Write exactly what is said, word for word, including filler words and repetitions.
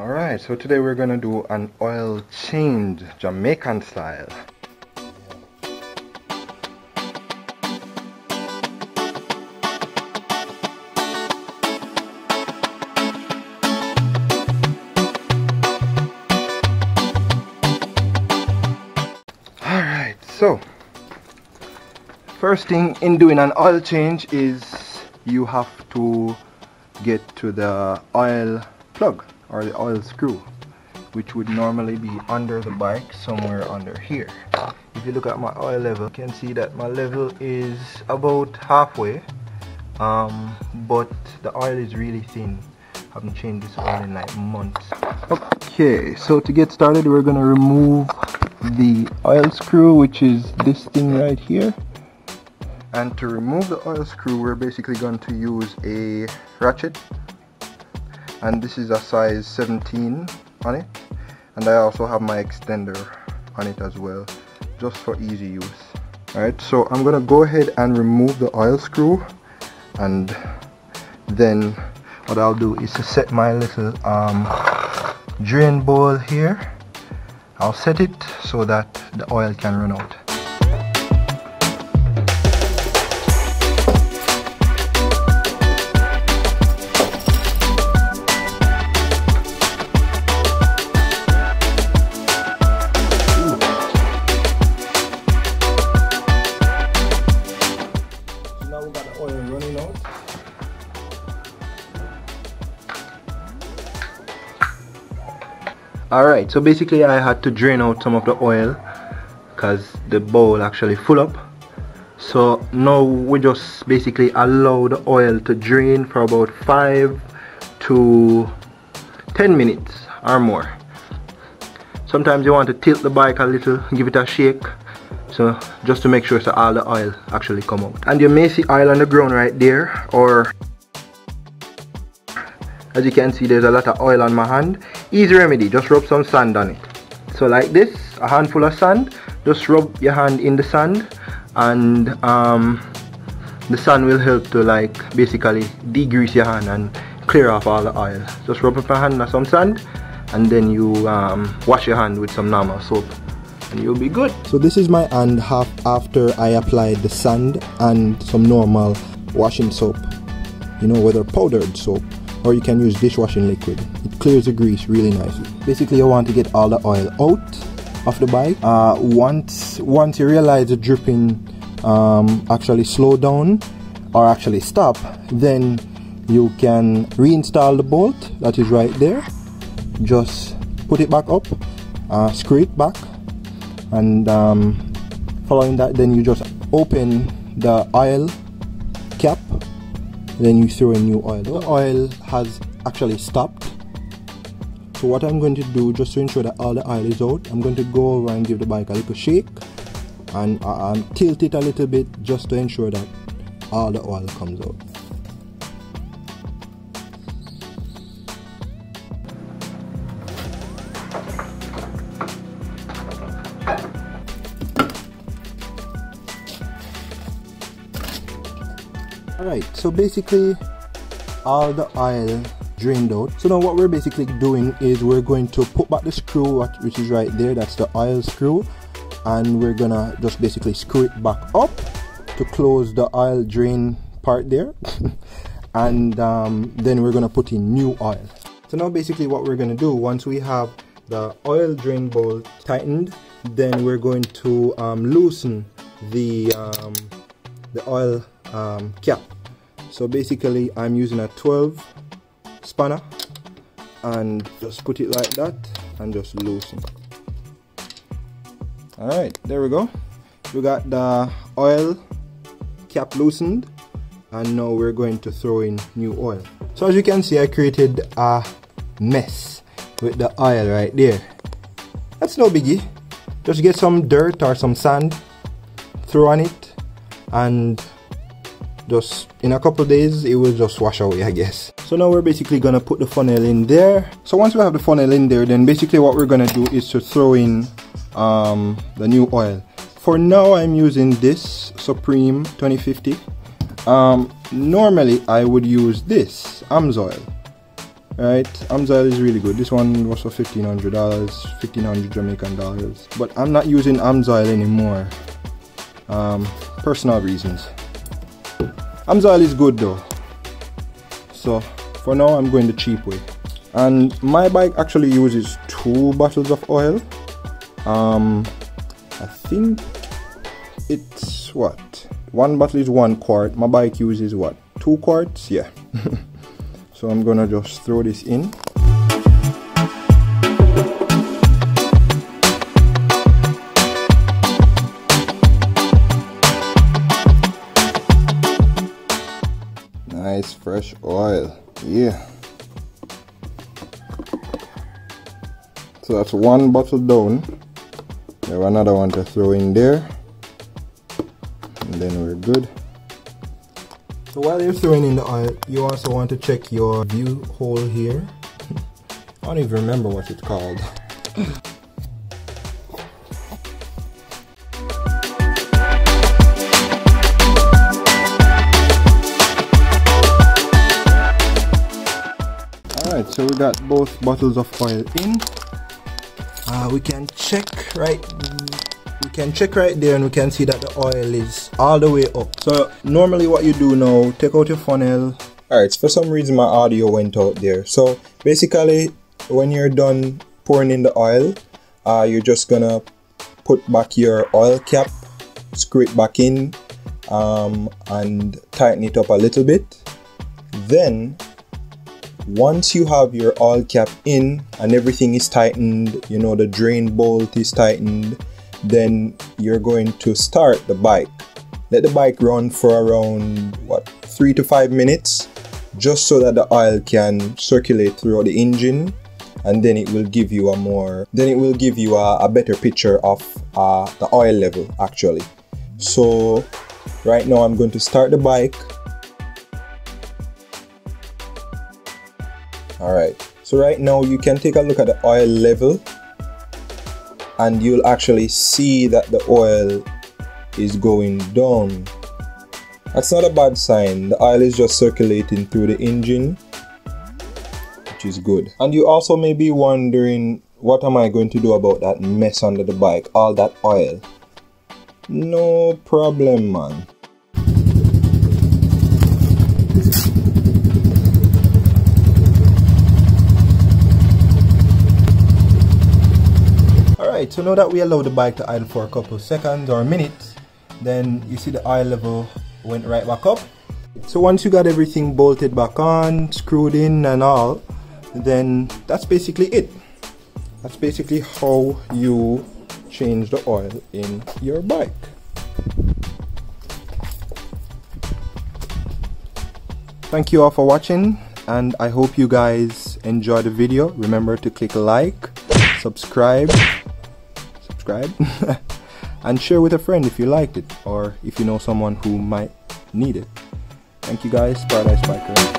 Alright, so today we're gonna do an oil change, Jamaican style. Alright, so first thing in doing an oil change is you have to get to the oil plug or the oil screw, which would normally be under the bike, somewhere under here. If you look at my oil level, you can see that my level is about halfway, um, but the oil is really thin. I haven't changed this oil in like months. Okay, so to get started, we're gonna remove the oil screw, which is this thing right here. And to remove the oil screw, we're basically going to use a ratchet, and this is a size seventeen on it, and I also have my extender on it as well, just for easy use. Alright, so I'm gonna go ahead and remove the oil screw, and then what I'll do is to set my little um, drain bowl here. I'll set it so that the oil can run out. Alright, so basically I had to drain out some of the oil because the bowl actually full up. So now we just basically allow the oil to drain for about five to ten minutes or more. Sometimes you want to tilt the bike a little, give it a shake, so just to make sure that all the oil actually come out. And you may see oil on the ground right there, or as you can see there's a lot of oil on my hand. Easy remedy, just rub some sand on it. So like this, a handful of sand, just rub your hand in the sand, and um, the sand will help to like basically degrease your hand and clear off all the oil. Just rub up your hand with some sand, and then you um, wash your hand with some normal soap and you'll be good. So this is my hand half after I applied the sand and some normal washing soap, you know, whether powdered soap, or you can use dishwashing liquid. It clears the grease really nicely. Basically you want to get all the oil out of the bike. Uh, once, once you realize the dripping um, actually slow down or actually stop, then you can reinstall the bolt that is right there. Just put it back up, uh, screw it back, and um, following that then you just open the oil cap. Then you throw in new oil. The oil has actually stopped. So what I'm going to do, just to ensure that all the oil is out, I'm going to go over and give the bike a little shake and uh, um, tilt it a little bit just to ensure that all the oil comes out. Alright, so basically all the oil drained out. So now what we're basically doing is we're going to put back the screw, which is right there, that's the oil screw, and we're gonna just basically screw it back up to close the oil drain part there. And um, then we're gonna put in new oil. So now basically what we're gonna do, once we have the oil drain bowl tightened, then we're going to um, loosen the, um, the oil Um, cap. So basically I'm using a twelve spanner and just put it like that and just loosen. Alright, there we go. We got the oil cap loosened, and now we're going to throw in new oil. So as you can see, I created a mess with the oil right there. That's no biggie. Just get some dirt or some sand, throw on it, and just in a couple days it will just wash away, I guess. So now we're basically gonna put the funnel in there. So once we have the funnel in there, then basically what we're gonna do is to throw in um, the new oil. For now I'm using this Supreme twenty fifty. Um, normally I would use this Amsoil, Alright, Amsoil is really good. This one was for fifteen hundred dollars, fifteen hundred Jamaican dollars. But I'm not using Amsoil anymore. Um, personal reasons. Amsoil is good though. So for now I'm going the cheap way. And my bike actually uses two bottles of oil. Um, I think it's what? One bottle is one quart. My bike uses what? Two quarts? Yeah. So I'm gonna just throw this in. Nice fresh oil. Yeah. So that's one bottle down. We have another one to throw in there. And then we're good. So while you're throwing in the oil, you also want to check your view hole here. I don't even remember what it's called. Alright, so we got both bottles of oil in. Uh, we can check right we can check right there, and we can see that the oil is all the way up. So normally what you do now, take out your funnel. Alright, for some reason my audio went out there. So basically when you're done pouring in the oil, uh, you're just gonna put back your oil cap, screw it back in, um, and tighten it up a little bit. Then once you have your oil cap in and everything is tightened, you know, the drain bolt is tightened, then you're going to start the bike. Let the bike run for around what, three to five minutes, just so that the oil can circulate throughout the engine, and then it will give you a more, then it will give you a, a better picture of uh, the oil level actually. So right now I'm going to start the bike. Alright, so right now you can take a look at the oil level, and you'll actually see that the oil is going down. That's not a bad sign. The oil is just circulating through the engine, which is good. And you also may be wondering, what am I going to do about that mess under the bike, all that oil? No problem, man. So now that we allow the bike to idle for a couple of seconds or minutes, then you see the oil level went right back up. So once you got everything bolted back on, screwed in and all, then that's basically it. That's basically how you change the oil in your bike. Thank you all for watching, and I hope you guys enjoyed the video. Remember to click like, subscribe, and share with a friend if you liked it, or if you know someone who might need it. Thank you guys, Paradise Biker.